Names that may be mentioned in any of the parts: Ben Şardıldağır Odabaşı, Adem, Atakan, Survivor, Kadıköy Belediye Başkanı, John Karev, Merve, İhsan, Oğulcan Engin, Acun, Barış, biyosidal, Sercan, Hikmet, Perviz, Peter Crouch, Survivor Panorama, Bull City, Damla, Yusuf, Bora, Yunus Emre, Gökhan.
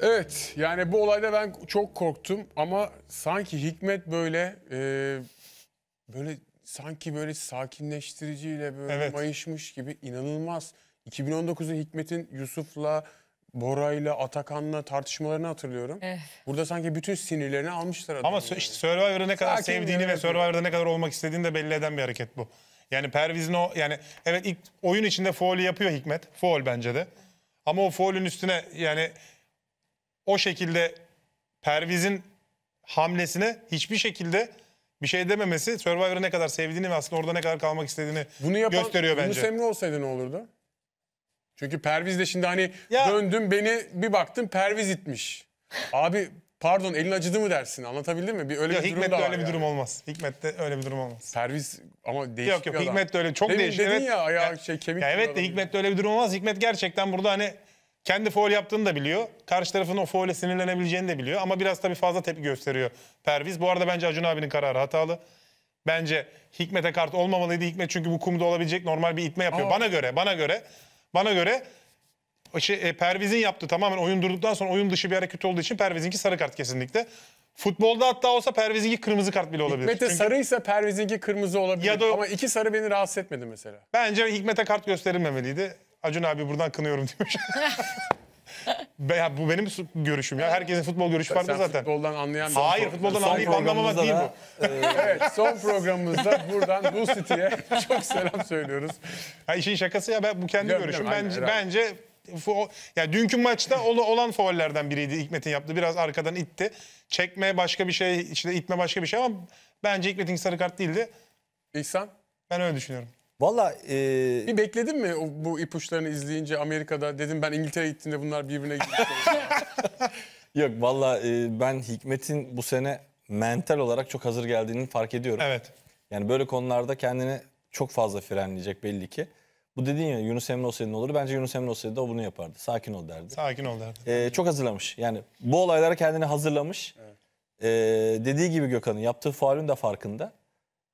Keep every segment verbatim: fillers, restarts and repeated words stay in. Evet, yani bu olayda ben çok korktum ama sanki Hikmet böyle e, böyle sanki böyle sakinleştiriciyle böyle evet. mayışmış gibi inanılmaz. iki bin on dokuz'un Hikmet'in Yusuf'la, Bora'yla, Atakan'la tartışmalarını hatırlıyorum. Eh. Burada sanki bütün sinirlerini almışlar adamı. Ama yani. işte Survivor'ı ne kadar sakin sevdiğini ve Survivor'da ne kadar olmak istediğini de belli eden bir hareket bu. Yani Perviz'in o yani evet ilk oyun içinde faulü yapıyor Hikmet. Faul bence de. Ama o faulün üstüne yani o şekilde Perviz'in hamlesine hiçbir şekilde bir şey dememesi Survivor'ı ne kadar sevdiğini ve aslında orada ne kadar kalmak istediğini bunu yapan, gösteriyor bence. Yunus Emre olsaydı ne olurdu? Çünkü Perviz de şimdi hani ya. Döndüm beni bir baktım Perviz itmiş. Abi pardon elin acıdı mı dersin, anlatabildim mi? Bir öyle ya, bir Hikmet'te öyle yani. bir durum olmaz. Hikmet'te öyle bir durum olmaz. Perviz ama değişik yok, yok, bir adam. Hikmet'te öyle çok değişik. Demin dedin evet. ya ayağı ya, şey kemik. Ya evet de Hikmet'te öyle bir durum olmaz. Hikmet gerçekten burada hani kendi faul yaptığını da biliyor. Karşı tarafın o faule sinirlenebileceğini de biliyor. Ama biraz tabii fazla tepki gösteriyor Perviz. Bu arada bence Acun abinin kararı hatalı. Bence Hikmet'e kart olmamalıydı. Hikmet çünkü bu kumda olabilecek normal bir itme yapıyor. Aa. Bana göre, bana göre. Bana göre şey, Perviz'in yaptığı tamamen oyun durduktan sonra oyun dışı bir hareket olduğu için Perviz'inki sarı kart kesinlikle. Futbolda hatta olsa Perviz'inki kırmızı kart bile olabilir. Hikmet'e sarıysa Perviz'inki kırmızı olabilir ya da, ama iki sarı beni rahatsız etmedi mesela. Bence Hikmet'e kart gösterilmemeliydi. Acun abi buradan kınıyorum demiş. Bu benim görüşüm ya. Herkesin futbol görüşü farklı zaten. Futboldan anlayan Hayır, futboldan anlayıp anlamamak değil bu. E... Evet, son programımızda buradan Bull City'ye çok selam söylüyoruz. Ha, işin şakası ya, ben bu kendi Göm, görüşüm. Aynen, bence herhalde. bence ya dünkü maçta olan faullerden biriydi Hikmet'in yaptığı. Biraz arkadan itti. Çekme başka bir şey, işte itme başka bir şey ama bence Hikmet'in sarı kart değildi. İhsan, ben öyle düşünüyorum. Valla... E... Bir bekledin mi o, bu ipuçlarını izleyince Amerika'da? Dedim ben İngiltere'ye gittiğimde bunlar birbirine gitti. Yok valla e, ben Hikmet'in bu sene mental olarak çok hazır geldiğini fark ediyorum. Evet. Yani böyle konularda kendini çok fazla frenleyecek belli ki. Bu dediğin ya, Yunus Emre olsaydı ne olur? Bence Yunus Emre olsaydı o bunu yapardı. Sakin ol derdi. Sakin ol derdi. E, çok hazırlamış. Yani bu olaylara kendini hazırlamış. Evet. E, dediği gibi Gökhan'ın yaptığı faulün de farkında.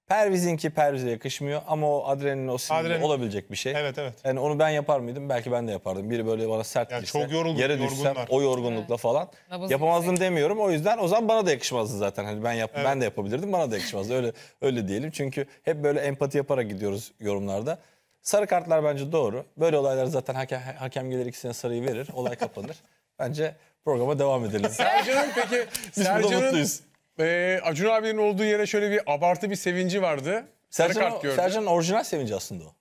Perviz'inki Perviz'e yakışmıyor ama o adrenalin, o sinirli adrenalin. olabilecek bir şey. Evet evet. Yani onu ben yapar mıydım? Belki ben de yapardım. Biri böyle bana sert yani girse, çok yoruldum, yere düşsem o yorgunlukla evet. falan Nabızlı yapamazdım şey. demiyorum. O yüzden o zaman bana da yakışmazdı zaten. Hani ben yap evet. ben de yapabilirdim, bana da yakışmazdı. Öyle öyle diyelim. Çünkü hep böyle empati yaparak gidiyoruz yorumlarda. Sarı kartlar bence doğru. Böyle olaylar zaten hakem, hakem gelir ikisine sarıyı verir, olay kapanır. Bence programa devam edelim. Sercan'ın peki biz burada mutluyuz. Ee, Acun abinin olduğu yere şöyle bir abartı bir sevinci vardı. Sercan'ın orijinal sevinci aslında o.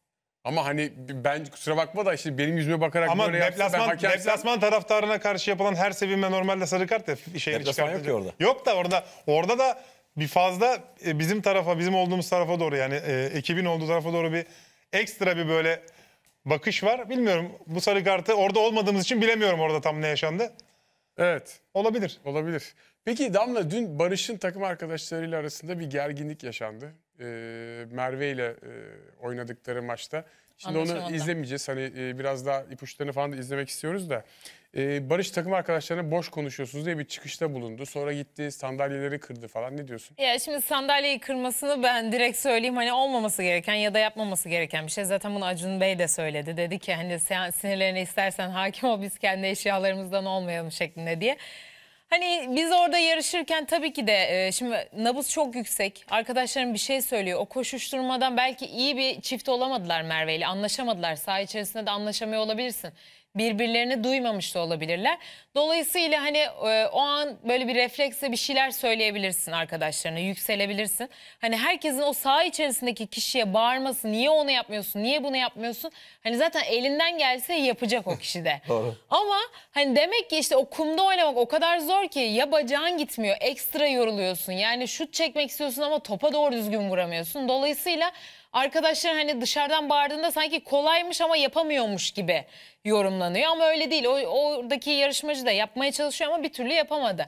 Ama hani ben kusura bakma da işte benim yüzüme bakarak ama böyle yapsa ben hakemsem... Ama deplasman taraftarına karşı yapılan her sevinme normalde sarı kart ya. Deplasman yok ki orada. Yok da orada orada da bir fazla bizim tarafa, bizim olduğumuz tarafa doğru yani e, ekibin olduğu tarafa doğru bir ekstra bir böyle bakış var. Bilmiyorum bu sarı kartı orada olmadığımız için bilemiyorum orada tam ne yaşandı. Evet. Olabilir. Olabilir. Peki Damla, dün Barış'ın takım arkadaşlarıyla arasında bir gerginlik yaşandı. Ee, Merve ile e, oynadıkları maçta. Şimdi Anlaşıldı. onu izlemeyeceğiz. Hani e, biraz daha ipuçlarını falan da izlemek istiyoruz da. E, Barış takım arkadaşlarına boş konuşuyorsunuz diye bir çıkışta bulundu. Sonra gitti, sandalyeleri kırdı falan. Ne diyorsun? Ya şimdi sandalyeyi kırmasını ben direkt söyleyeyim. Hani olmaması gereken ya da yapmaması gereken bir şey. Zaten bunu Acun Bey de söyledi. Dedi ki hani sen sinirlerine istersen hakim ol, biz kendi eşyalarımızdan olmayalım şeklinde diye. Hani biz orada yarışırken tabii ki de e, şimdi nabız çok yüksek. Arkadaşlarım bir şey söylüyor. O koşuşturmadan belki iyi bir çift olamadılar Merve ile. Anlaşamadılar. Saha içerisinde de anlaşamıyor olabilirsin. Birbirlerini duymamış da olabilirler. Dolayısıyla hani e, o an böyle bir refleksle bir şeyler söyleyebilirsin arkadaşlarına. Yükselebilirsin. Hani herkesin o saha içerisindeki kişiye bağırması, niye onu yapmıyorsun, niye bunu yapmıyorsun? Hani zaten elinden gelse yapacak o kişi de. Doğru. Ama hani demek ki işte o kumda oynamak o kadar zor ki ya bacağın gitmiyor, ekstra yoruluyorsun. Yani şut çekmek istiyorsun ama topa doğru düzgün vuramıyorsun. Dolayısıyla arkadaşlar hani dışarıdan bağırdığında sanki kolaymış ama yapamıyormuş gibi yorumlanıyor. Ama öyle değil. O, oradaki yarışmacı da yapmaya çalışıyor ama bir türlü yapamadı.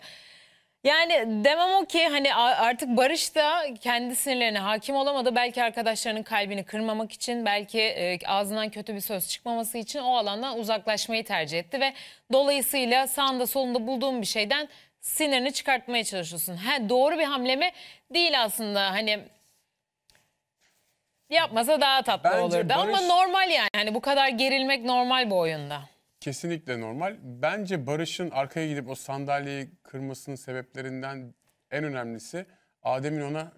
Yani demem o ki hani artık Barış da kendi sinirlerine hakim olamadı. Belki arkadaşlarının kalbini kırmamak için, belki e, ağzından kötü bir söz çıkmaması için o alandan uzaklaşmayı tercih etti. Ve dolayısıyla sağında solunda bulduğum bir şeyden sinirini çıkartmaya çalışıyorsun. Ha, doğru bir hamle mi? Değil aslında hani... Yapmasa daha tatlı Bence olurdu Barış... ama normal yani. Hani bu kadar gerilmek normal bu oyunda. kesinlikle normal. Bence Barış'ın arkaya gidip o sandalyeyi kırmasının sebeplerinden en önemlisi Adem'in ona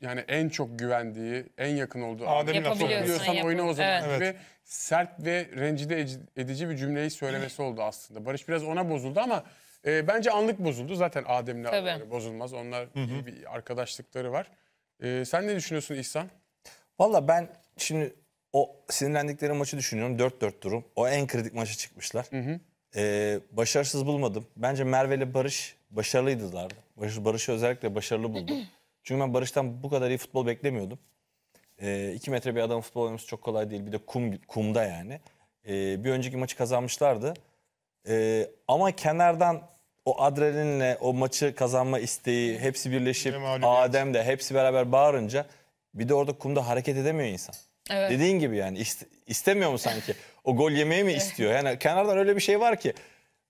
yani en çok güvendiği, en yakın olduğu Adem'in yapabiliyorsan oyna o zaman evet. gibi sert ve rencide edici bir cümleyi söylemesi oldu aslında. Barış biraz ona bozuldu ama e, bence anlık bozuldu. Zaten Adem'le yani bozulmaz. Onlar Hı -hı. bir arkadaşlıkları var. E, sen ne düşünüyorsun İhsan? Valla ben şimdi o sinirlendikleri maçı düşünüyorum. dört dört durum. O en kritik maça çıkmışlar. Hı -hı. E, başarısız bulmadım. Bence Merve ile Barış başarılıydılar. Barış, Barış'ı özellikle başarılı buldum. Hı -hı. Çünkü ben Barış'tan bu kadar iyi futbol beklemiyordum. E, iki metre bir adamın futbol oynaması çok kolay değil. Bir de kum kumda yani. E, bir önceki maçı kazanmışlardı. E, ama kenardan o adrenalinle o maçı kazanma isteği hepsi birleşip Adem de hepsi beraber bağırınca bir de orada kumda hareket edemiyor insan. Evet. Dediğin gibi yani ist istemiyor mu sanki? O gol yemeyi mi istiyor? Yani kenardan öyle bir şey var ki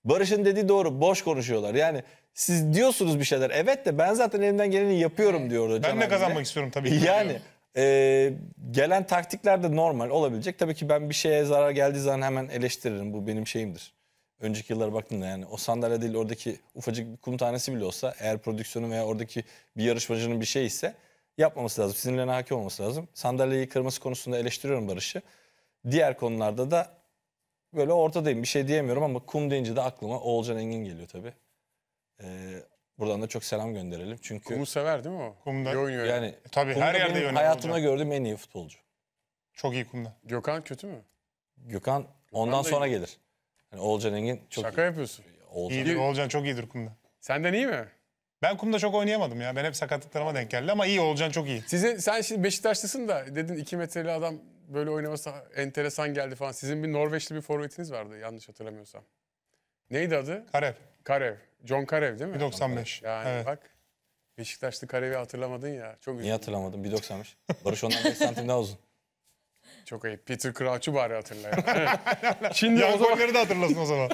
Barış'ın dediği doğru, boş konuşuyorlar. Yani siz diyorsunuz bir şeyler. Evet de ben zaten elimden geleni yapıyorum diyor orada. Ben de kazanmak de. istiyorum tabii ki. Yani e, gelen taktikler de normal olabilecek. Tabii ki ben bir şeye zarar geldiği zaman hemen eleştiririm. Bu benim şeyimdir. Önceki yıllara baktığımda yani o sandalye değil oradaki ufacık bir kum tanesi bile olsa eğer prodüksiyonu veya oradaki bir yarışmacının bir şey ise yapmaması lazım. Sinirlerine hakim olması lazım. Sandalyeyi kırması konusunda eleştiriyorum Barış'ı. Diğer konularda da böyle ortadayım. Bir şey diyemiyorum ama kum deyince de aklıma Oğulcan Engin geliyor tabii. Ee, buradan da çok selam gönderelim. Çünkü kumu sever değil mi o? Kumda. Oynuyor yani. E, tabii kumda her yerde oynuyor. Hayatımda olacak. gördüğüm en iyi futbolcu. Çok iyi kumda. Gökhan kötü mü? Gökhan ondan Gökhan sonra iyi. gelir. Yani Oğulcan Engin çok Şaka iyi. yapıyorsun. Oğulcan. İyidir. Oğulcan çok iyidir kumda. Senden iyi mi? Ben kumda çok oynayamadım ya. Ben hep sakatlıklarıma denk geldi ama iyi Oğulcan çok iyi. Sizin, sen şimdi Beşiktaşlısın da dedin iki metreli adam böyle oynaması enteresan geldi falan. Sizin bir Norveçli bir forvetiniz vardı yanlış hatırlamıyorsam. Neydi adı? Karev. Karev. John Karev değil mi? bir doksan beş. Yani evet. Bak Beşiktaşlı Karev'i hatırlamadın ya. Çok üzüldüm. Niye hatırlamadım? bir doksan beş. Barış ondan beş santim daha uzun. Çok ayıp. Peter Crouch'u bari hatırla ya. Şimdi yan golleri de hatırlasın o zaman.